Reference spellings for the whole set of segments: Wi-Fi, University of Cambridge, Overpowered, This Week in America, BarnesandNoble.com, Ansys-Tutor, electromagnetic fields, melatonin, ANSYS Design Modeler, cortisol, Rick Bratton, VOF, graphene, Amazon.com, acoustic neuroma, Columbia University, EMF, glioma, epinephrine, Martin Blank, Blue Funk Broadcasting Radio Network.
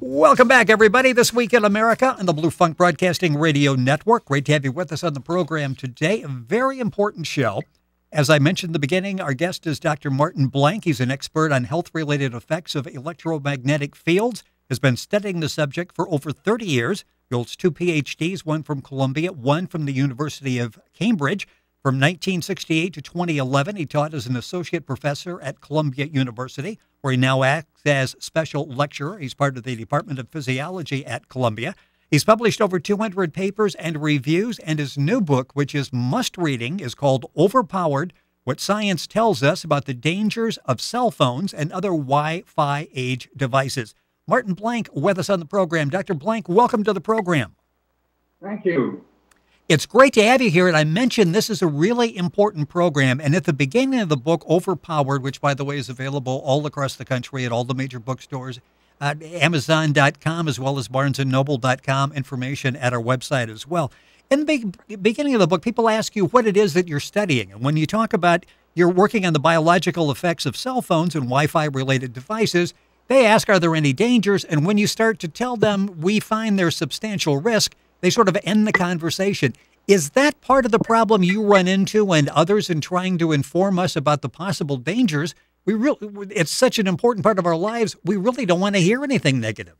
Welcome back, everybody. This Week in America on the Blue Funk Broadcasting Radio Network. Great to have you with us on the program today. A very important show. As I mentioned in the beginning, our guest is Dr. Martin Blank. He's an expert on health-related effects of electromagnetic fields, has been studying the subject for over 30 years. He holds two PhDs, one from Columbia, one from the University of Cambridge. From 1968 to 2011, he taught as an associate professor at Columbia University, where he now acts as special lecturer. He's part of the Department of Physiology at Columbia. He's published over 200 papers and reviews, and his new book, which is must-reading, is called Overpowered, What Science Tells Us About the Dangers of Cell Phones and Other Wi-Fi Age Devices. Martin Blank with us on the program. Dr. Blank, welcome to the program. Thank you. It's great to have you here, and I mentioned this is a really important program, and at the beginning of the book, Overpowered, which, by the way, is available all across the country at all the major bookstores, Amazon.com, as well as BarnesandNoble.com, information at our website as well. In the beginning of the book, people ask you what it is that you're studying, and when you talk about you're working on the biological effects of cell phones and Wi-Fi-related devices, they ask, are there any dangers? And when you start to tell them, we find there's substantial risk, they sort of end the conversation. Is that part of the problem you run into and others in trying to inform us about the possible dangers? We really, it's such an important part of our lives, we really don't want to hear anything negative.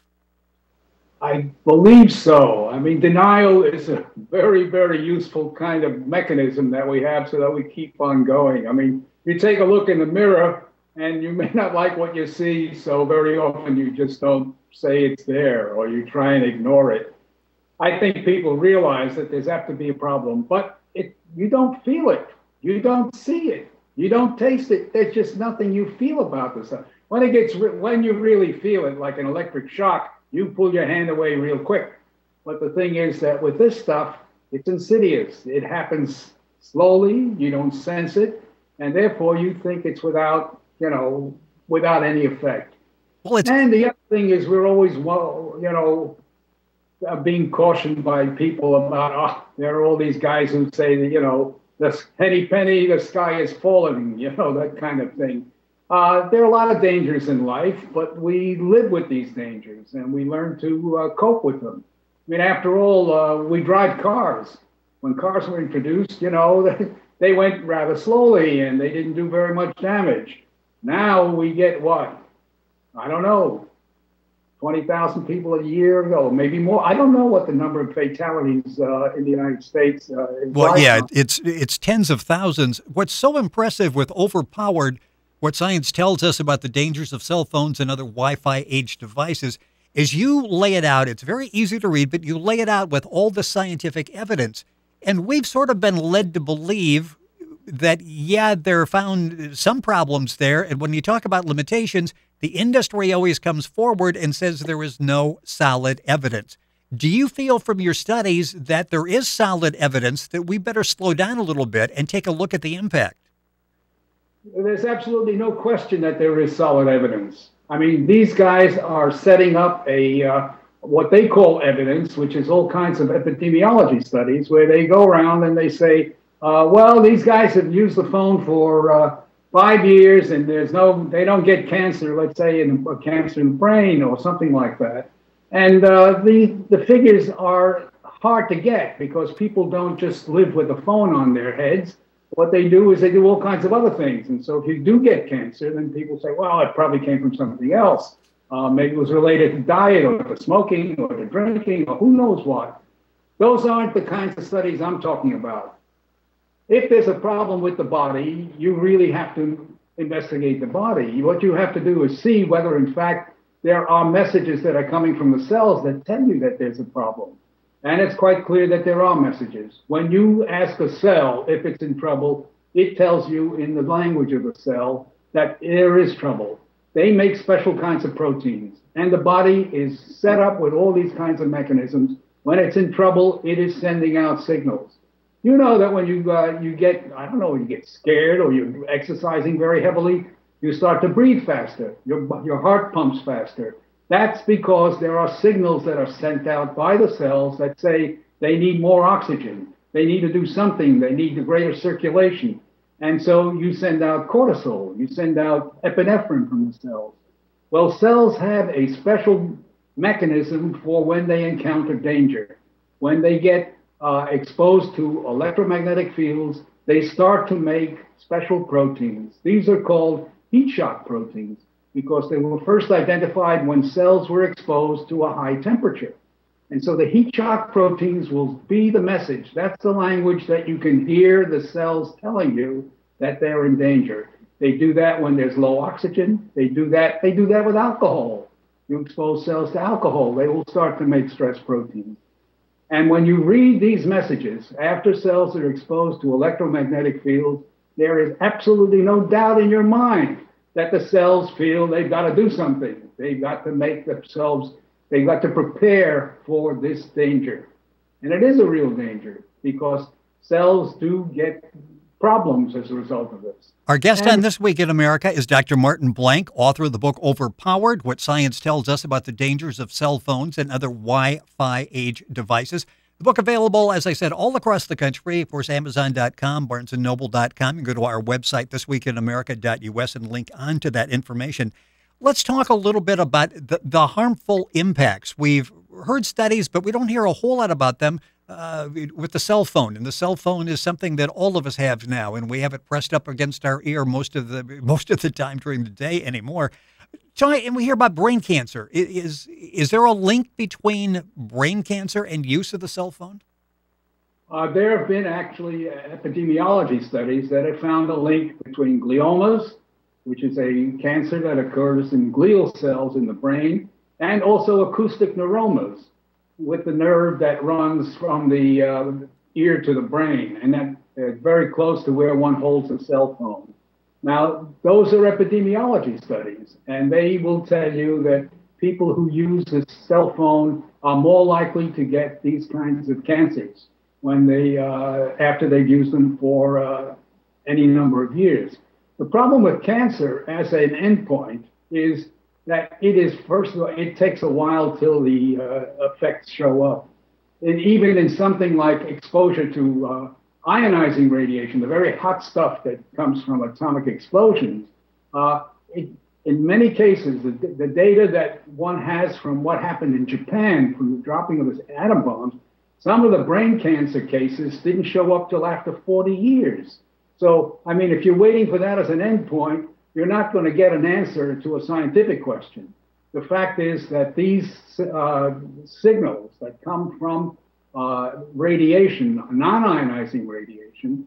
I believe so. I mean, denial is a very, very useful kind of mechanism that we have so that we keep on going. I mean, you take a look in the mirror and you may not like what you see, so very often you just don't say it's there or you try and ignore it. I think people realize that there's apt to be a problem, but you don't feel it. You don't see it. You don't taste it. There's just nothing you feel about this. When you really feel it, like an electric shock, you pull your hand away real quick. But the thing is that with this stuff, it's insidious. It happens slowly. You don't sense it. And therefore, you think it's without, you know, without any effect. Well, and the other thing is we're always, well, you know, being cautioned by people about, oh, there are all these guys who say that, you know, this penny, penny, the sky is falling, you know, that kind of thing. There are a lot of dangers in life, but we live with these dangers and we learn to cope with them. I mean, after all, we drive cars. When cars were introduced, you know, they went rather slowly and they didn't do very much damage. Now we get what? I don't know. 20,000 people a year ago, maybe more. I don't know what the number of fatalities in the United States is. Well, yeah, it's tens of thousands. What's so impressive with Overpowered, what science tells us about the dangers of cell phones and other Wi-Fi age devices, is you lay it out. It's very easy to read, but you lay it out with all the scientific evidence. And we've sort of been led to believe that, yeah, there are found some problems there. And when you talk about limitations, the industry always comes forward and says there is no solid evidence. Do you feel from your studies that there is solid evidence that we better slow down a little bit and take a look at the impact? There's absolutely no question that there is solid evidence. I mean, these guys are setting up a what they call evidence, which is all kinds of epidemiology studies where they go around and they say, well, these guys have used the phone for 5 years and there's no, they don't get cancer, let's say, cancer in the brain or something like that. And the figures are hard to get because people don't just live with a phone on their heads. What they do is they do all kinds of other things. And so if you do get cancer, then people say, well, it probably came from something else. Maybe it was related to diet or to smoking or to drinking or who knows what. Those aren't the kinds of studies I'm talking about. If there's a problem with the body, you really have to investigate the body. What you have to do is see whether, in fact, there are messages that are coming from the cells that tell you that there's a problem. And it's quite clear that there are messages. When you ask a cell if it's in trouble, it tells you in the language of the cell that there is trouble. They make special kinds of proteins. And the body is set up with all these kinds of mechanisms. When it's in trouble, it is sending out signals. You know that when you get, I don't know, you get scared or you're exercising very heavily, you start to breathe faster. Your heart pumps faster. That's because there are signals that are sent out by the cells that say they need more oxygen. They need to do something. They need greater circulation. And so you send out cortisol. You send out epinephrine from the cells. Well, cells have a special mechanism for when they encounter danger. When they get exposed to electromagnetic fields, they start to make special proteins. These are called heat shock proteins because they were first identified when cells were exposed to a high temperature. And so the heat shock proteins will be the message. That's the language that you can hear the cells telling you that they're in danger. They do that when there's low oxygen. They do that with alcohol. You expose cells to alcohol, they will start to make stress proteins. And when you read these messages, after cells are exposed to electromagnetic fields, there is absolutely no doubt in your mind that the cells feel they've got to do something. They've got to make themselves, they've got to prepare for this danger. And it is a real danger because cells do get problems as a result of this. Our guest on This Week in America is Dr. Martin Blank, author of the book Overpowered, What Science Tells Us About the Dangers of Cell Phones and Other Wi-Fi Age Devices. The book available, as I said, all across the country. Of course, Amazon.com, BarnesandNoble.com. You can go to our website, thisweekinamerica.us, and link onto that information. Let's talk a little bit about the harmful impacts. We've heard studies, but we don't hear a whole lot about them. With the cell phone, and the cell phone is something that all of us have now, and we have it pressed up against our ear most of the time during the day anymore. And we hear about brain cancer. Is there a link between brain cancer and use of the cell phone? There have been actually epidemiology studies that have found a link between gliomas, which is a cancer that occurs in glial cells in the brain, and also acoustic neuromas, with the nerve that runs from the ear to the brain, and that very close to where one holds a cell phone. Now, those are epidemiology studies, and they will tell you that people who use the cell phone are more likely to get these kinds of cancers when they, after they've used them for any number of years. The problem with cancer as an endpoint is that it is, first of all, it takes a while till the effects show up. And even in something like exposure to ionizing radiation, the very hot stuff that comes from atomic explosions, in many cases, the data that one has from what happened in Japan, from the dropping of the atom bombs, some of the brain cancer cases didn't show up till after 40 years. So, I mean, if you're waiting for that as an endpoint, you're not going to get an answer to a scientific question. The fact is that these signals that come from radiation, non-ionizing radiation,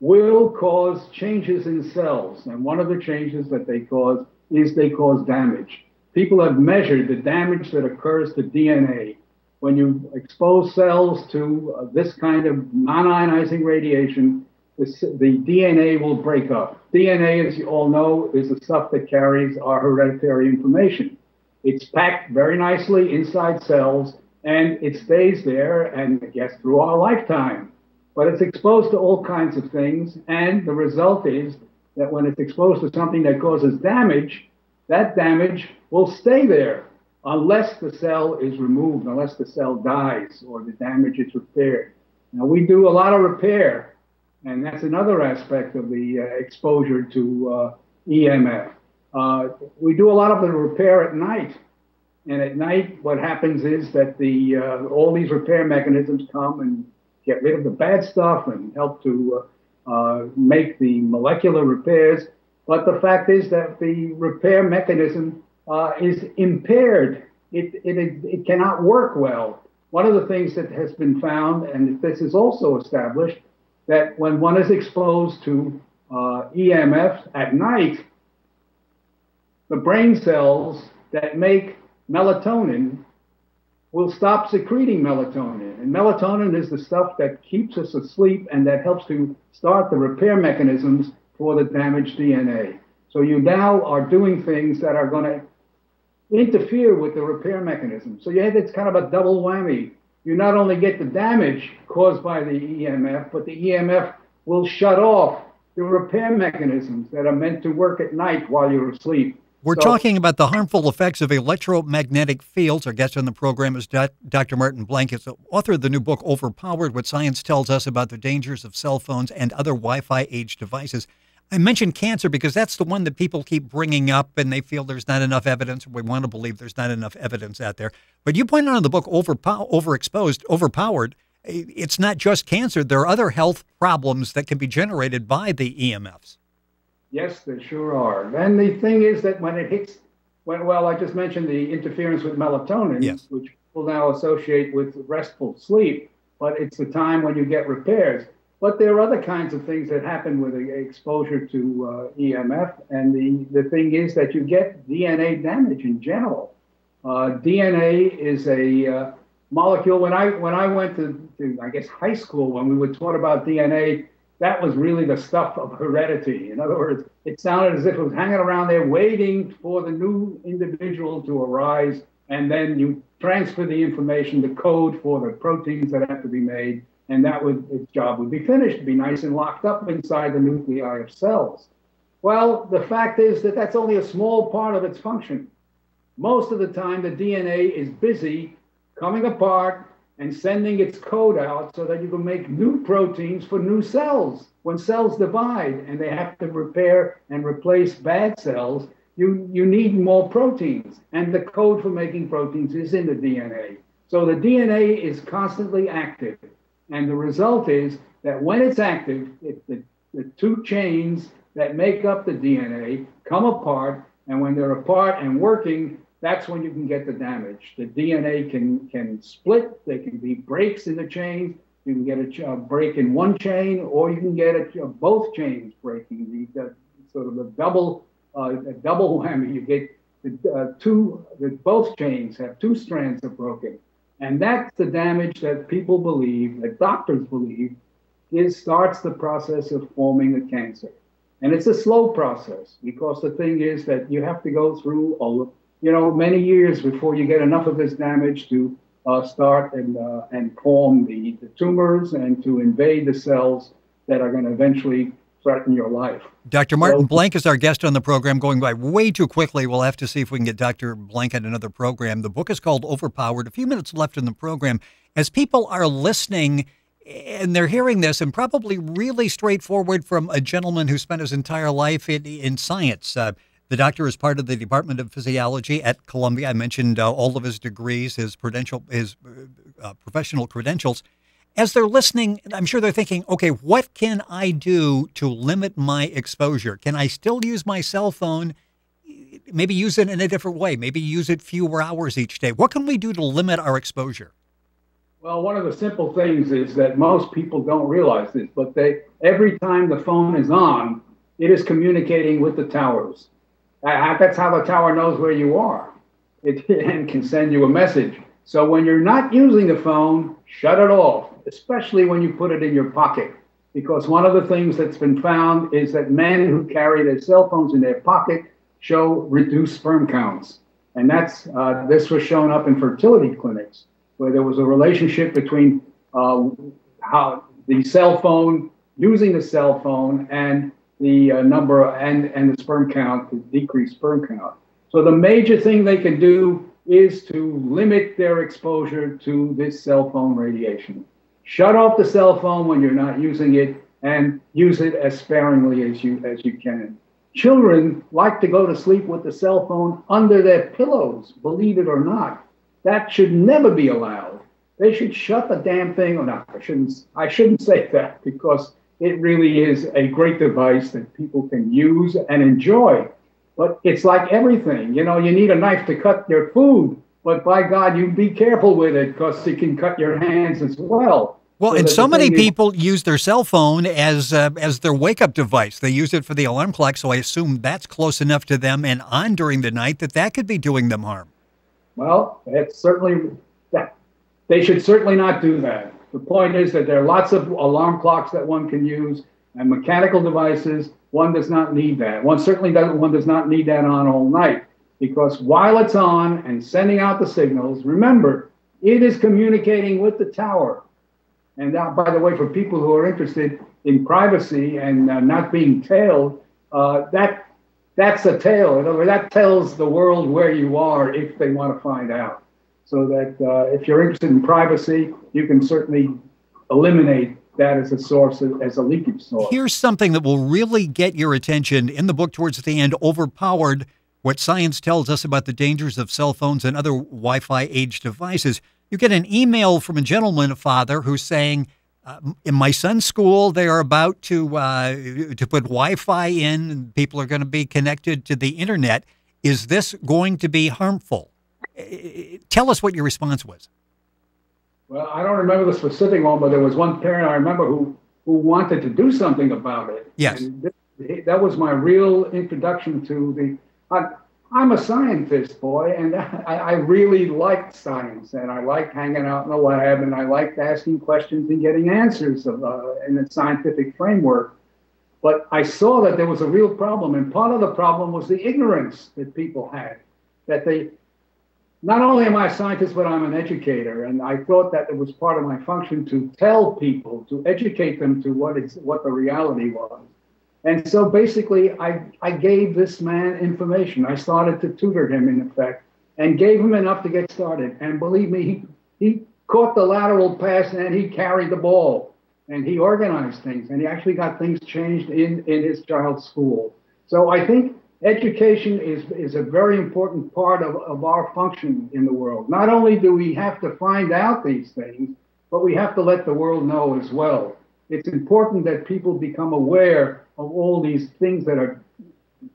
will cause changes in cells. And one of the changes that they cause is they cause damage. People have measured the damage that occurs to DNA. When you expose cells to this kind of non-ionizing radiation, the DNA will break up. DNA, as you all know, is the stuff that carries our hereditary information. It's packed very nicely inside cells, and it stays there, and I guess through our lifetime. But it's exposed to all kinds of things, and the result is that when it's exposed to something that causes damage, that damage will stay there unless the cell is removed, unless the cell dies or the damage is repaired. Now, we do a lot of repair, and that's another aspect of the exposure to EMF. We do a lot of the repair at night. And at night, what happens is that the all these repair mechanisms come and get rid of the bad stuff and help to make the molecular repairs. But the fact is that the repair mechanism is impaired. It cannot work well. One of the things that has been found, and this is also established, that when one is exposed to EMF at night, the brain cells that make melatonin will stop secreting melatonin. And melatonin is the stuff that keeps us asleep and that helps to start the repair mechanisms for the damaged DNA. So you now are doing things that are going to interfere with the repair mechanism. So you have this kind of a double whammy. You not only get the damage caused by the EMF, but the EMF will shut off the repair mechanisms that are meant to work at night while you're asleep. We're talking about the harmful effects of electromagnetic fields. Our guest on the program is Dr. Martin Blank, the author of the new book, Overpowered, What Science Tells Us About the Dangers of Cell Phones and Other Wi-Fi Age Devices. I mentioned cancer because that's the one that people keep bringing up and they feel there's not enough evidence. We want to believe there's not enough evidence out there. But you pointed out in the book, Overexposed, Overpowered, it's not just cancer. There are other health problems that can be generated by the EMFs. Yes, there sure are. And the thing is that when it hits, well, I just mentioned the interference with melatonin, yes, which people now associate with restful sleep, but it's the time when you get repairs. But there are other kinds of things that happen with exposure to EMF, and the thing is that you get DNA damage in general. DNA is a molecule. When I went to I guess high school, when we were taught about DNA, that was really the stuff of heredity. In other words, it sounded as if it was hanging around there waiting for the new individual to arise, and then you transfer the information, the code for the proteins that have to be made, and that would, its job would be finished, be nice and locked up inside the nuclei of cells. Well, the fact is that that's only a small part of its function. Most of the time, the DNA is busy coming apart and sending its code out so that you can make new proteins for new cells. When cells divide and they have to repair and replace bad cells, you need more proteins. And the code for making proteins is in the DNA. So the DNA is constantly active. And the result is that when it's active, the two chains that make up the DNA come apart, and when they're apart and working, that's when you can get the damage. The DNA can split, there can be breaks in the chains, you can get a break in one chain, or you can get both chains breaking. You get sort of a double whammy. You get both chains have two strands are broken. And that's the damage that people believe, that doctors believe, starts the process of forming the cancer. And it's a slow process, because the thing is that you have to go through many years before you get enough of this damage to start and form the tumors and to invade the cells that are going to eventually threaten your life. Dr. Martin Blank is our guest on the program. Going by way too quickly. We'll have to see if we can get Dr. Blank on another program. The book is called Overpowered. A few minutes left in the program. As people are listening and they're hearing this, and probably really straightforward from a gentleman who spent his entire life in science. The doctor is part of the Department of Physiology at Columbia. I mentioned all of his degrees, his professional credentials. As they're listening, I'm sure they're thinking, okay, what can I do to limit my exposure? Can I still use my cell phone? Maybe use it in a different way. Maybe use it fewer hours each day. What can we do to limit our exposure? Well, one of the simple things is that most people don't realize this, but every time the phone is on, it is communicating with the towers. That's how the tower knows where you are. It can send you a message. So when you're not using the phone, shut it off, especially when you put it in your pocket. Because one of the things that's been found is that men who carry their cell phones in their pocket show reduced sperm counts. And this was shown up in fertility clinics, where there was a relationship between how the cell phone, using the cell phone, and the number and the sperm count, the decreased sperm count. So the major thing they can do is to limit their exposure to this cell phone radiation. Shut off the cell phone when you're not using it, and use it as sparingly as you can. Children like to go to sleep with the cell phone under their pillows, believe it or not. That should never be allowed. They should shut the damn thing. Oh, no, I shouldn't say that, because it really is a great device that people can use and enjoy. But it's like everything, you need a knife to cut your food, but by God, you be careful with it, because it can cut your hands as well. Well, and so many people use their cell phone as their wake-up device. They use it for the alarm clock, so I assume that's close enough to them and on during the night that could be doing them harm. Well, they should certainly not do that. The point is that there are lots of alarm clocks that one can use, and mechanical devices. One does not need that. One does not need that on all night, because while it's on and sending out the signals, remember, it is communicating with the tower. And that, by the way, for people who are interested in privacy and not being tailed, that's a tail. In other words, that tells the world where you are if they want to find out. So that if you're interested in privacy, you can certainly eliminate that as a source, as a leakage source. Here's something that will really get your attention in the book towards the end, Overpowered, What Science Tells Us About the Dangers of Cell Phones and Other Wi-Fi Age Devices. You get an email from a gentleman, a father, who's saying, in my son's school, they are about to put Wi-Fi in, and people are going to be connected to the internet. Is this going to be harmful? Tell us what your response was. Well, I don't remember the specific one, but there was one parent I remember who wanted to do something about it. Yes. And that was my real introduction to the... I'm a scientist, boy, and I really liked science, and I liked hanging out in the lab, and I liked asking questions and getting answers in a scientific framework. But I saw that there was a real problem, and part of the problem was the ignorance that people had, that they, not only am I a scientist, but I'm an educator, and I thought that it was part of my function to tell people, to educate them to what the reality was. And so basically, I gave this man information. I started to tutor him, in effect, and gave him enough to get started. And believe me, he caught the lateral pass, and he carried the ball. And he organized things, and he actually got things changed in his child's school. So I think education is a very important part of our function in the world. Not only do we have to find out these things, but we have to let the world know as well. It's important that people become aware of all these things that are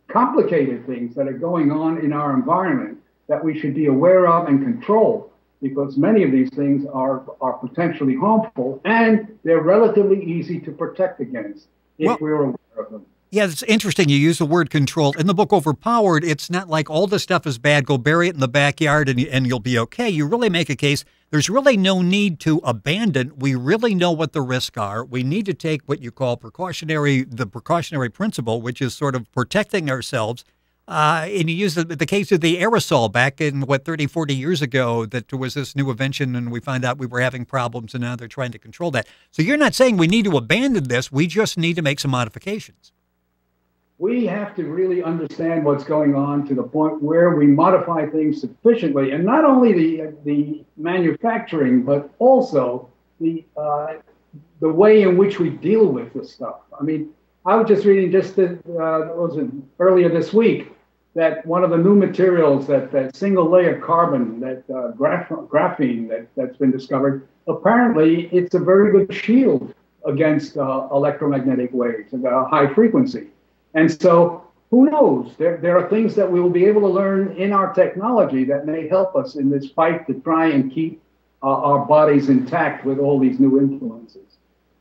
complicated things that are going on in our environment that we should be aware of and control, because many of these things are potentially harmful, and they're relatively easy to protect against if we're aware of them. Yeah, it's interesting you use the word control. In the book Overpowered, it's not like all this stuff is bad, go bury it in the backyard and you'll be okay. You really make a case. There's really no need to abandon. We really know what the risks are. We need to take what you call the precautionary principle, which is sort of protecting ourselves. And you use the case of the aerosol back in, 30, 40 years ago, that there was this new invention, and we found out we were having problems, and now they're trying to control that. So you're not saying we need to abandon this. We just need to make some modifications. We have to really understand what's going on to the point where we modify things sufficiently, and not only the manufacturing, but also the way in which we deal with this stuff. I mean, I was just reading earlier this week that one of the new materials, that single layer carbon, graphene that's been discovered, apparently it's a very good shield against electromagnetic waves and high frequency. And so, who knows? There are things that we will be able to learn in our technology that may help us in this fight to try and keep our bodies intact with all these new influences.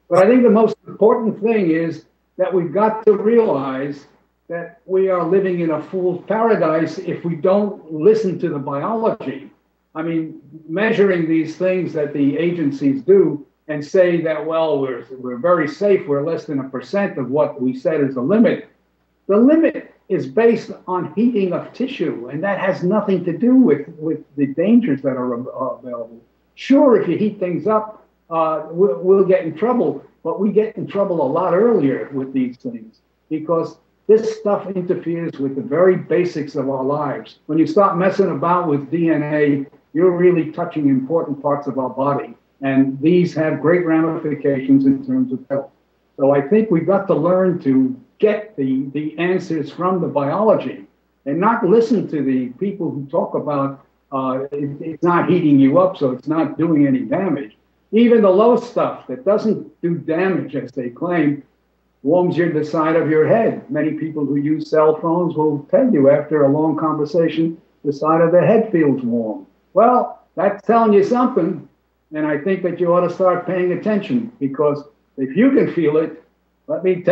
But I think the most important thing is that we've got to realize that we are living in a fool's paradise if we don't listen to the biology. I mean, measuring these things that the agencies do and say that, well, we're very safe, we're less than 1% of what we said is the limit. The limit is based on heating of tissue, and that has nothing to do with the dangers that are available. Sure, if you heat things up, we'll get in trouble, but we get in trouble a lot earlier with these things, because this stuff interferes with the very basics of our lives. When you start messing about with DNA, you're really touching important parts of our body, and these have great ramifications in terms of health. So I think we've got to learn to get the answers from the biology and not listen to the people who talk about it's not heating you up, so it's not doing any damage. Even the low stuff that doesn't do damage, as they claim, warms the side of your head. Many people who use cell phones will tell you after a long conversation, the side of their head feels warm. Well, that's telling you something, and I think that you ought to start paying attention, because if you can feel it, let me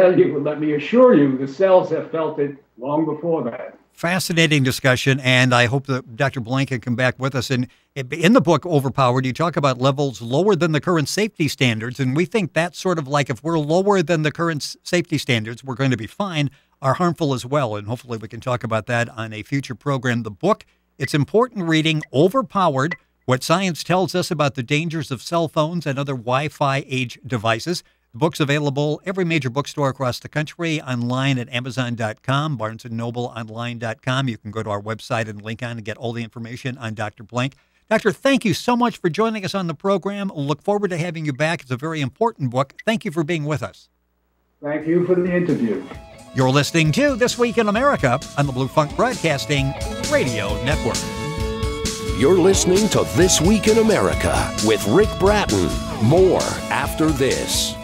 assure you, the cells have felt it long before that. Fascinating discussion, and I hope that Dr. Blank can come back with us. And in the book Overpowered, you talk about levels lower than the current safety standards, and we think that's sort of like, if we're lower than the current safety standards, we're going to be fine, are harmful as well. And hopefully we can talk about that on a future program. The book, it's important reading, Overpowered, What Science Tells Us About the Dangers of Cell Phones and Other Wi-Fi Age Devices. The book's available every major bookstore across the country, online at Amazon.com, BarnesandNobleOnline.com. You can go to our website and link on and get all the information on Dr. Blank. Doctor, thank you so much for joining us on the program. Look forward to having you back. It's a very important book. Thank you for being with us. Thank you for the interview. You're listening to This Week in America on the Blue Funk Broadcasting Radio Network. You're listening to This Week in America with Rick Bratton. More after this.